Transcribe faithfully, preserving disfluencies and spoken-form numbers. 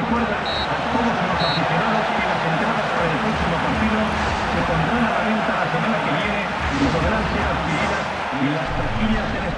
recuerda a todos los aficionados que las entradas para el próximo partido se pondrán a la venta la semana que viene y podrán ser adquiridas en las taquillas del